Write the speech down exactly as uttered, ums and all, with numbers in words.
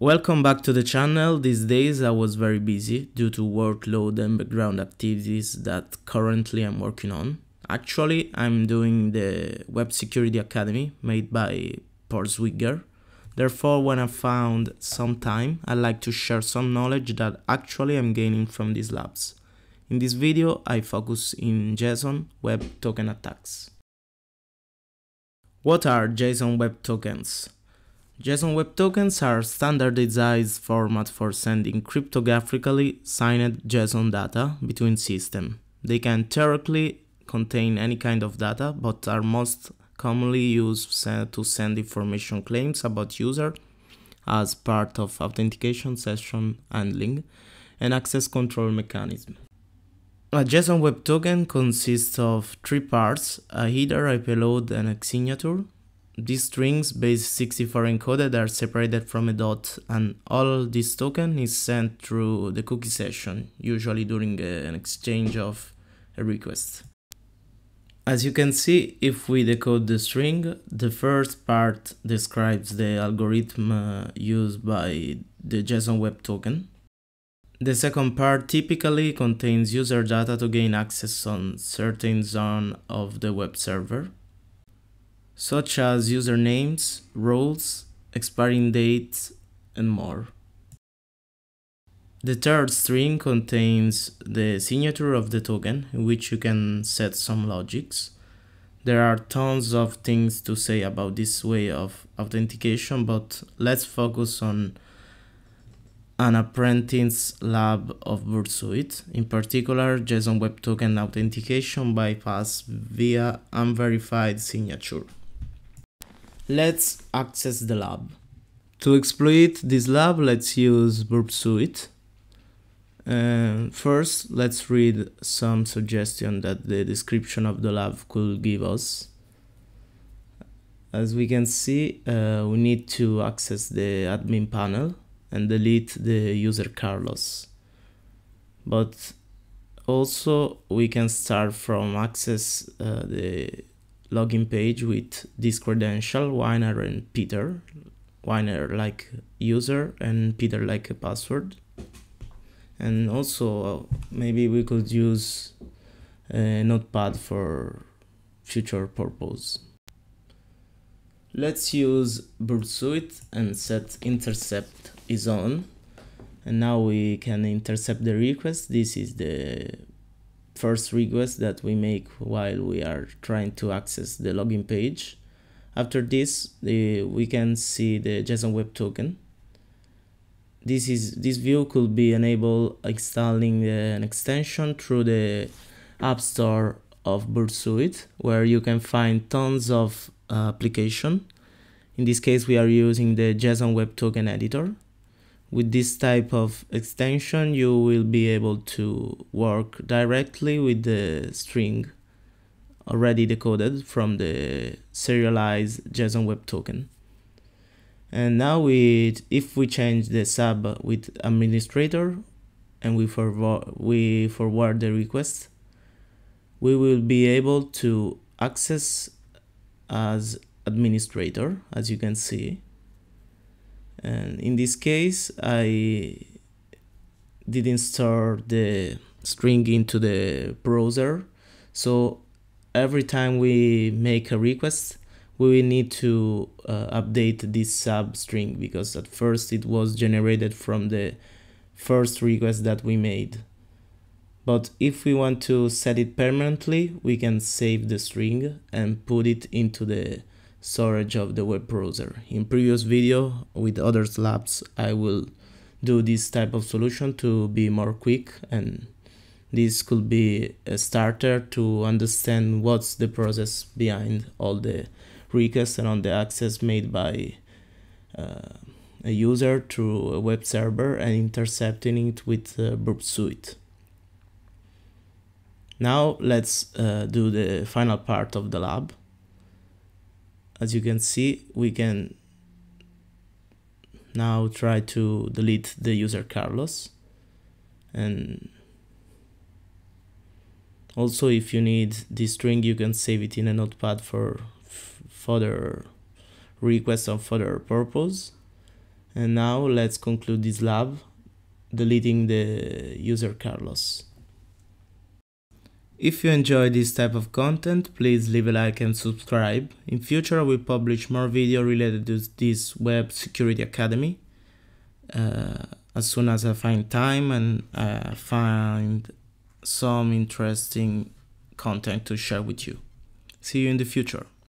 Welcome back to the channel. These days I was very busy due to workload and background activities that currently I'm working on. Actually, I'm doing the Web Security Academy made by PortSwigger. Therefore, when I found some time, I like to share some knowledge that actually I'm gaining from these labs. In this video, I focus in JSON Web Token attacks. What are JSON Web Tokens? JSON Web Tokens are standardized format for sending cryptographically signed JSON data between systems. They can theoretically contain any kind of data, but are most commonly used to send information claims about user as part of authentication, session handling, and access control mechanism. A JSON Web Token consists of three parts: a header, a payload, and a signature. These strings base sixty-four encoded are separated from a dot, and all this token is sent through the cookie session, usually during an exchange of a request. As you can see, if we decode the string, the first part describes the algorithm uh, used by the JSON Web Token. The second part typically contains user data to gain access on certain zone of the web server, such as usernames, roles, expiring dates, and more. The third string contains the signature of the token, in which you can set some logics. There are tons of things to say about this way of authentication, but let's focus on an apprentice lab of Burp Suite, in particular JSON Web Token authentication bypass via unverified signature. Let's access the lab. To exploit this lab, let's use Burp Suite. Uh, first, let's read some suggestion that the description of the lab could give us. As we can see, uh, we need to access the admin panel and delete the user Carlos. But also, we can start from access uh, the login page with this credential, Weiner and Peter, Weiner like user and Peter like a password. And also, maybe we could use a notepad for future purpose. Let's use Burp Suite and set intercept is on. And now we can intercept the request. This is the first request that we make while we are trying to access the login page. After this, the, we can see the JSON Web Token. This is this view could be enabled installing an extension through the App Store of Burp Suite, where you can find tons of uh, application. In this case, we are using the JSON Web Token editor. With this type of extension, you will be able to work directly with the string already decoded from the serialized JSON Web Token. And now, we, if we change the sub with administrator and we forward, we forward the request, we will be able to access as administrator, as you can see. And in this case, I didn't store the string into the browser, so every time we make a request, we will need to uh, update this sub string, because at first it was generated from the first request that we made. But if we want to set it permanently, we can save the string and put it into the storage of the web browser. In previous video with other labs, I will do this type of solution to be more quick, and this could be a starter to understand what's the process behind all the requests and all the access made by uh, a user through a web server and intercepting it with uh, Burp Suite. Now let's uh, do the final part of the lab. As you can see, we can now try to delete the user Carlos. And also, if you need this string, you can save it in a notepad for further requests or further purpose. And now let's conclude this lab, deleting the user Carlos. If you enjoy this type of content, please leave a like and subscribe. In future, we publish more video related to this Web Security Academy uh, as soon as I find time and uh, find some interesting content to share with you. See you in the future.